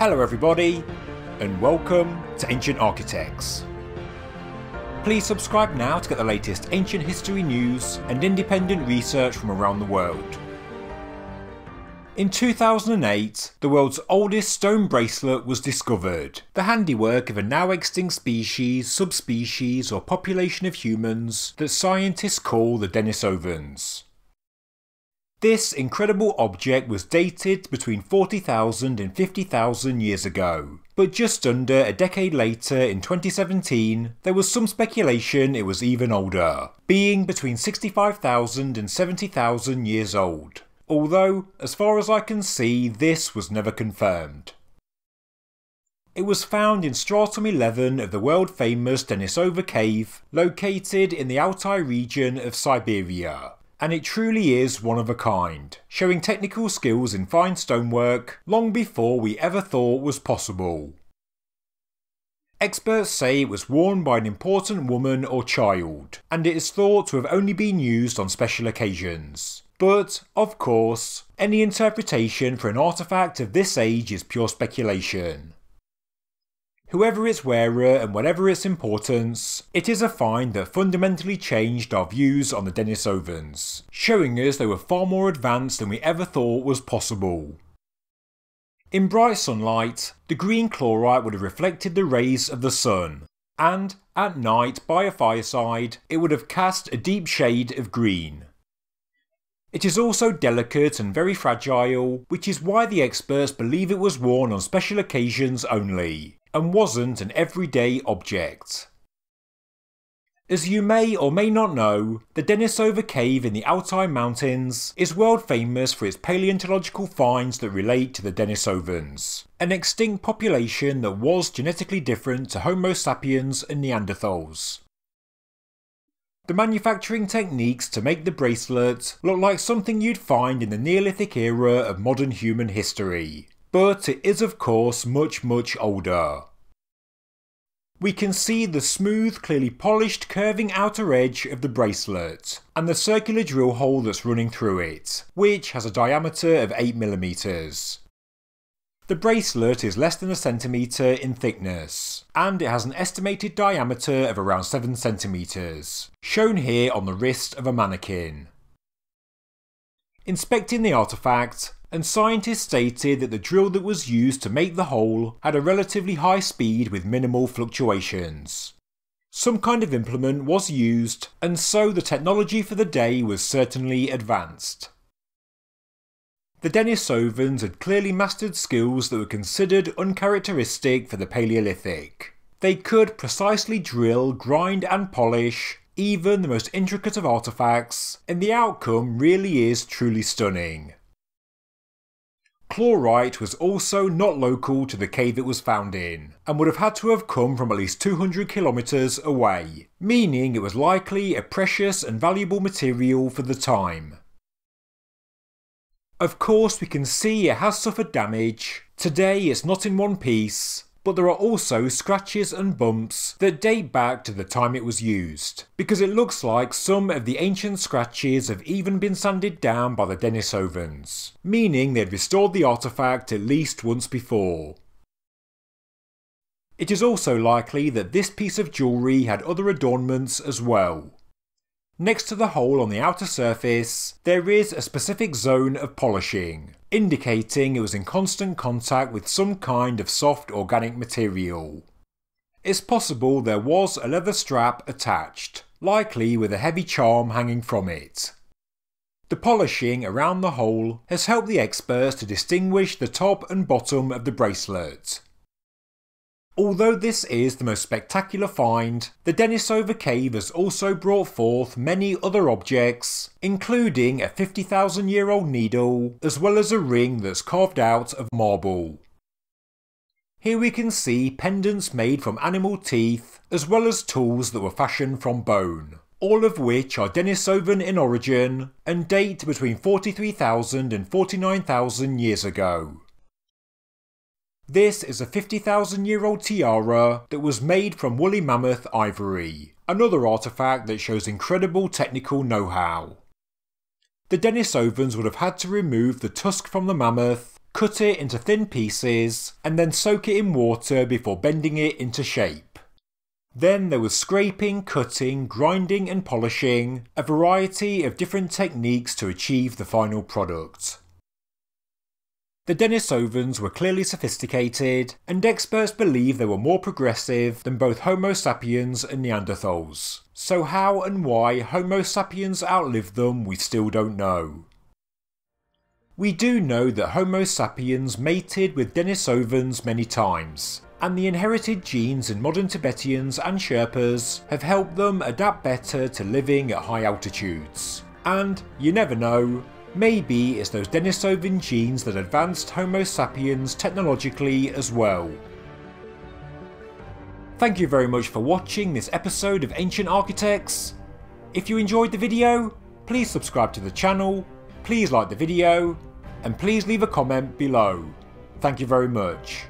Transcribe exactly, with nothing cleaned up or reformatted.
Hello everybody, and welcome to Ancient Architects. Please subscribe now to get the latest ancient history news and independent research from around the world. In two thousand eight, the world's oldest stone bracelet was discovered, the handiwork of a now extinct species, subspecies or population of humans that scientists call the Denisovans. This incredible object was dated between forty thousand and fifty thousand years ago, but just under a decade later in twenty seventeen there was some speculation it was even older, being between sixty-five thousand and seventy thousand years old, although as far as I can see this was never confirmed. It was found in Stratum eleven of the world famous Denisova Cave, located in the Altai region of Siberia. And it truly is one of a kind, showing technical skills in fine stonework long before we ever thought was possible. Experts say it was worn by an important woman or child, and it is thought to have only been used on special occasions. But, of course, any interpretation for an artifact of this age is pure speculation. Whoever its wearer and whatever its importance, it is a find that fundamentally changed our views on the Denisovans, showing us they were far more advanced than we ever thought was possible. In bright sunlight, the green chlorite would have reflected the rays of the sun, and at night by a fireside, it would have cast a deep shade of green. It is also delicate and very fragile, which is why the experts believe it was worn on special occasions only, and wasn't an everyday object. As you may or may not know, the Denisova Cave in the Altai Mountains is world famous for its paleontological finds that relate to the Denisovans, an extinct population that was genetically different to Homo sapiens and Neanderthals. The manufacturing techniques to make the bracelet look like something you'd find in the Neolithic era of modern human history. But it is of course much much older. We can see the smooth, clearly polished, curving outer edge of the bracelet, and the circular drill hole that's running through it, which has a diameter of eight millimeters. The bracelet is less than a centimetre in thickness, and it has an estimated diameter of around seven centimeters, shown here on the wrist of a mannequin. Inspecting the artefact, and scientists stated that the drill that was used to make the hole had a relatively high speed with minimal fluctuations. Some kind of implement was used, and so the technology for the day was certainly advanced. The Denisovans had clearly mastered skills that were considered uncharacteristic for the Paleolithic. They could precisely drill, grind and polish even the most intricate of artefacts, and the outcome really is truly stunning. Chlorite was also not local to the cave it was found in, and would have had to have come from at least two hundred kilometers away, meaning it was likely a precious and valuable material for the time. Of course we can see it has suffered damage. Today it's not in one piece, but there are also scratches and bumps that date back to the time it was used, because it looks like some of the ancient scratches have even been sanded down by the Denisovans, meaning they'd restored the artefact at least once before. It is also likely that this piece of jewellery had other adornments as well. Next to the hole on the outer surface, there is a specific zone of polishing, indicating it was in constant contact with some kind of soft organic material. It's possible there was a leather strap attached, likely with a heavy charm hanging from it. The polishing around the hole has helped the experts to distinguish the top and bottom of the bracelet. Although this is the most spectacular find, the Denisova Cave has also brought forth many other objects, including a fifty thousand year old needle, as well as a ring that's carved out of marble. Here we can see pendants made from animal teeth, as well as tools that were fashioned from bone, all of which are Denisovan in origin and date between forty-three thousand and forty-nine thousand years ago. This is a fifty thousand year old tiara that was made from woolly mammoth ivory, another artefact that shows incredible technical know-how. The Denisovans would have had to remove the tusk from the mammoth cut it into thin pieces, and then soak it in water before bending it into shape. Then there was scraping, cutting, grinding and polishing, a variety of different techniques to achieve the final product. The Denisovans were clearly sophisticated, and experts believe they were more progressive than both Homo sapiens and Neanderthals. So how and why Homo sapiens outlived them we still don't know. We do know that Homo sapiens mated with Denisovans many times, and the inherited genes in modern Tibetans and Sherpas have helped them adapt better to living at high altitudes. And, you never know, maybe it's those Denisovan genes that advanced Homo sapiens technologically as well. Thank you very much for watching this episode of Ancient Architects. If you enjoyed the video, please subscribe to the channel, please like the video, and please leave a comment below. Thank you very much.